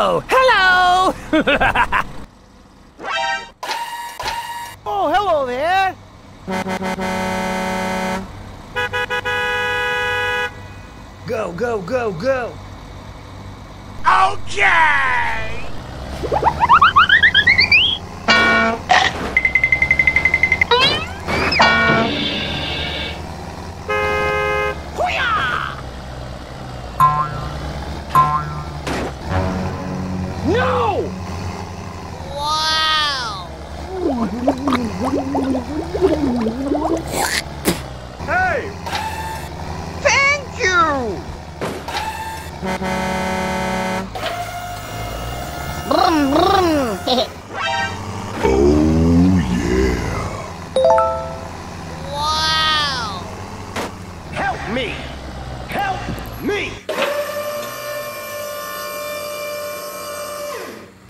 Oh, hello! Oh, hello there! Go, go, go, go! Okay! No! Wow! Hey! Thank you! Oh, yeah! Wow! Help me! Help me!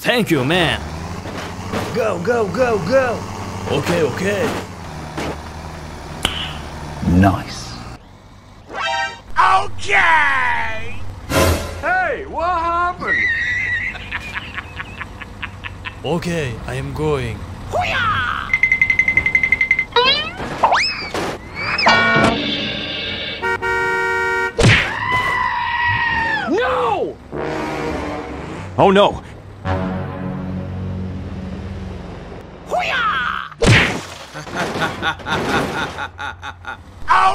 Thank you, man. Go, go, go, go. Okay, okay. Nice. Okay. Hey, what happened? Okay, I am going. Hoo-yah! No! Oh no.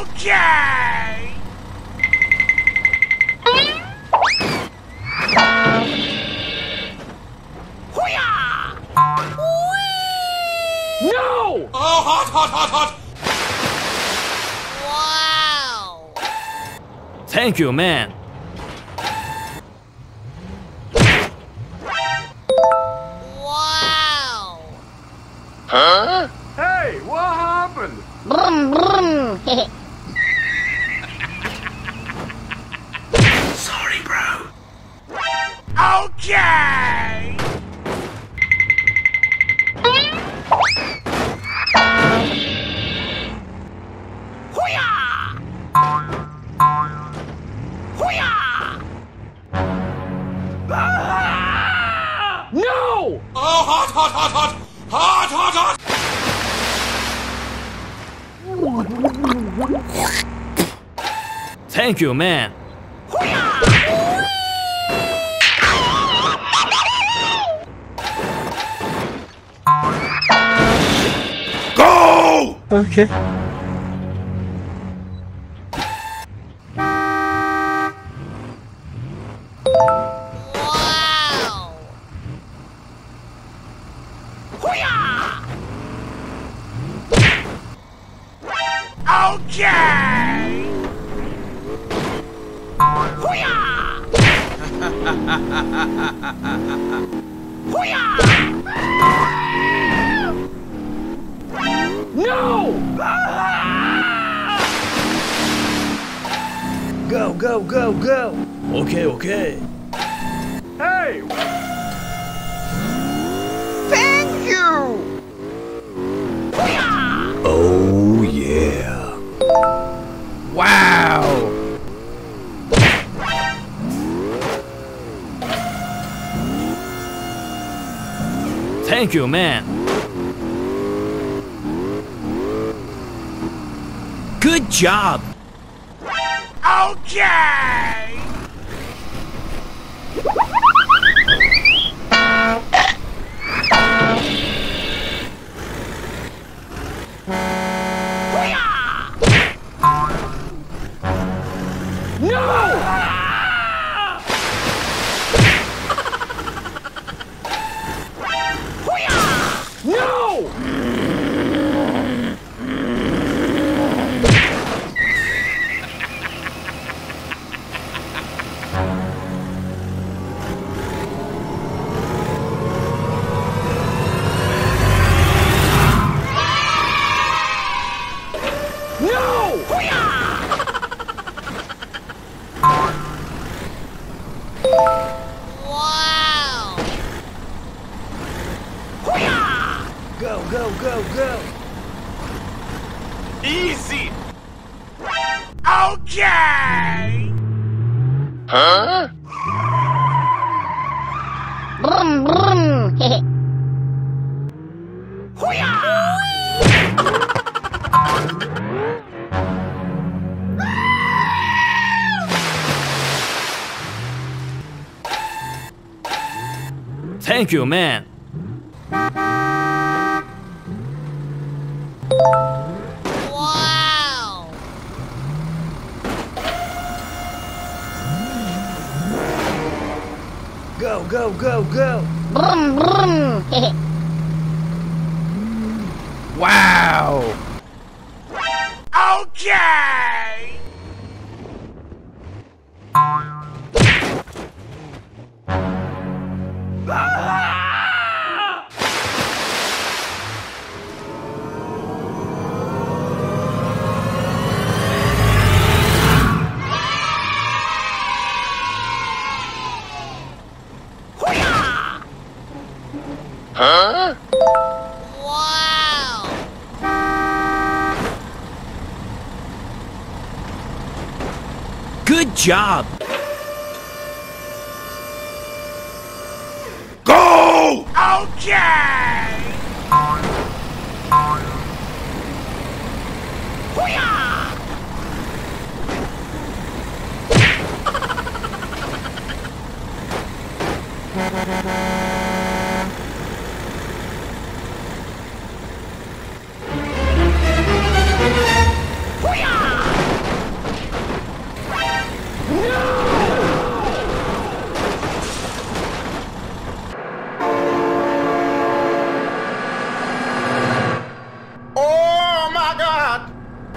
Okay! Hoo-yah! Whee! No! Oh, hot, hot, hot, hot! Wow! Thank you, man. Wow! Huh? Hey, what happened? Brum, brum. Sorry, bro. Okay. Hoo-yah! Hoo-yah! No! Oh, hot, hot, hot, hot! Hot, hot, hot! Thank you, man. Go! Okay. Wow. Okay! Hoo-yah! Hoo-yah! No! Go, go, go, go! Okay, okay. Hey! Thank you! Hoo-yah! Oh, yeah! Wow! Thank you, man. Good job. Okay. Okay! Huh? Brum, brum. Thank you, man. Go, go, go! Brum, brum. Wow! Okay! Huh? Wow! Good job! Go! Okay!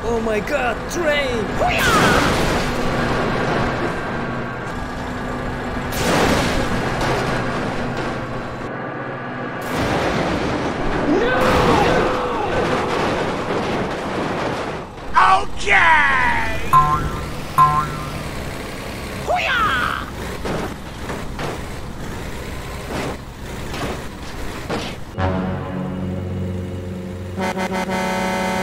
Oh my god, train! No! Okay! Hoo-yah!